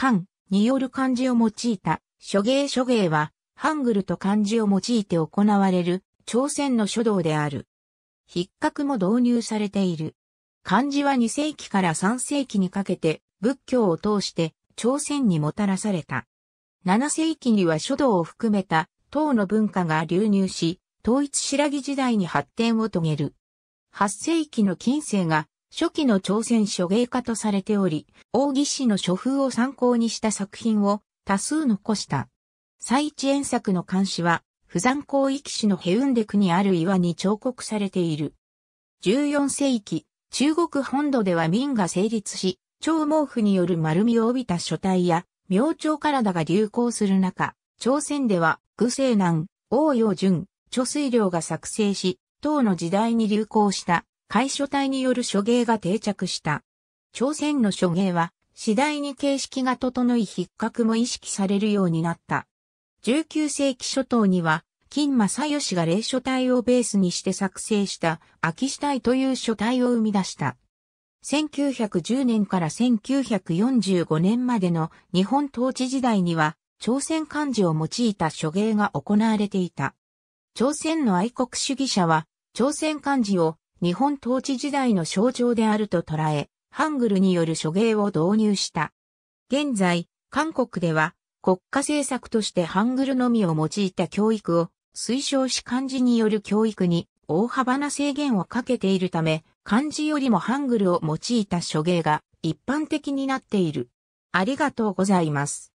漢による漢字を用いた書芸。書芸は、ハングルと漢字を用いて行われる朝鮮の書道である。筆画も導入されている。漢字は2世紀から3世紀にかけて仏教を通して朝鮮にもたらされた。7世紀には書道を含めた唐の文化が流入し、統一新羅時代に発展を遂げる。8世紀の近世が初期の朝鮮書芸家とされており、王羲之の書風を参考にした作品を多数残した。蔡致遠作の漢詩は、釜山広域市のヘウンデ区にある岩に彫刻されている。14世紀、中国本土では民が成立し、張毛布による丸みを帯びた書体や、明朝体が流行する中、朝鮮では、具清南、王陽順、著水良が作成し、唐の時代に流行した、楷書体による書芸が定着した。朝鮮の書芸は、次第に形式が整い筆画も意識されるようになった。19世紀初頭には、金正義が隷書体をベースにして作成した、秋詩体という書体を生み出した。1910年から1945年までの日本統治時代には、朝鮮漢字を用いた書芸が行われていた。朝鮮の愛国主義者は、朝鮮漢字を日本統治時代の象徴であると捉え、ハングルによる書芸を導入した。現在、韓国では、国家政策としてハングルのみを用いた教育を推奨し漢字による教育に大幅な制限をかけているため、漢字よりもハングルを用いた書芸が一般的になっている。ありがとうございます。